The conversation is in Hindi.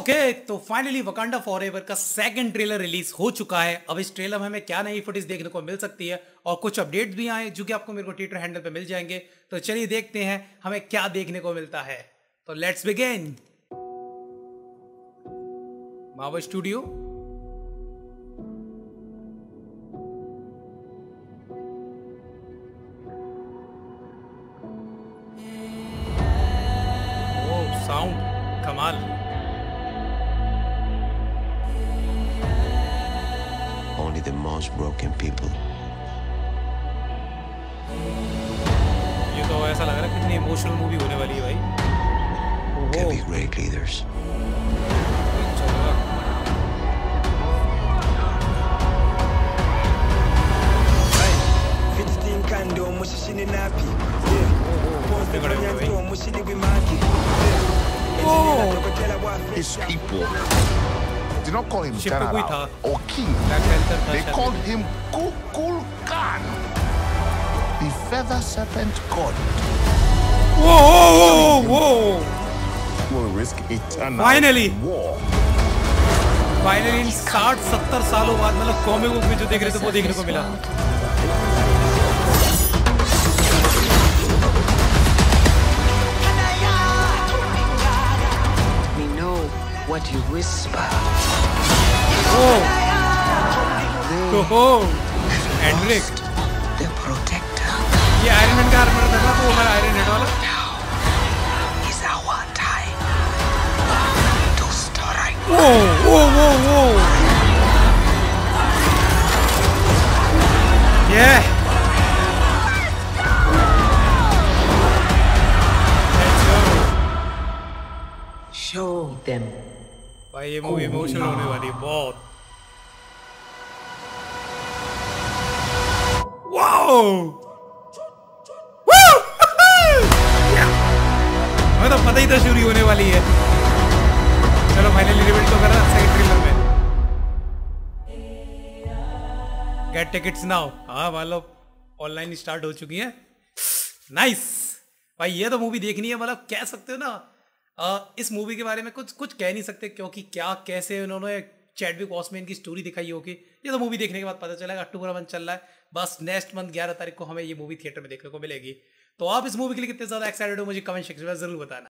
तो फाइनली वकांडा फॉरएवर का सेकंड ट्रेलर रिलीज हो चुका है। अब इस ट्रेलर में हमें क्या नई फुटेज देखने को मिल सकती है और कुछ अपडेट्स भी आए जो कि आपको मेरे को ट्विटर हैंडल पे मिल जाएंगे। तो चलिए देखते हैं हमें क्या देखने को मिलता है। तो let's begin. Marvel studio, sound कमाल। Only the most broken people. ये तो ऐसा लग रहा है कितनी इमोशनल मूवी होने वाली है भाई। Can be great leaders. His people did not call him Tarara or King. They called him Kukulkan, the feather serpent god. Whoa! Will risk eternal war. Finally, 60-70 सालों बाद मतलब comic book में जो देख रहे थे वो देखने को मिला। What you whisper. Endrick, the protector. ये Iron Man का armor था ना, वो हमारा Iron Man वाला। Now is our time to strike. Yeah. Show them. भाई ये मूवी इमोशनल होने वाली बहुत। वाओ, मैं तो पता ही था शुरू होने वाली है। चलो फाइनली रिवील तो कर रहा सेकंड ट्रेलर में। Get tickets now. हाँ मतलब ऑनलाइन स्टार्ट हो चुकी है। नाइस भाई, ये तो मूवी देखनी है। मतलब कह सकते हो ना इस मूवी के बारे में कुछ कह नहीं सकते क्योंकि क्या कैसे उन्होंने चैडविक बॉसमैन की स्टोरी दिखाई होगी ये तो मूवी देखने के बाद पता चला। अक्टूबर 1 चल रहा है, बस नेक्स्ट मंथ 11 तारीख को हमें ये मूवी थिएटर में देखने को मिलेगी। तो आप इस मूवी के लिए कितने ज़्यादा एक्साइटेड हो मुझे कमेंट सेक्शन में ज़रूर बताना।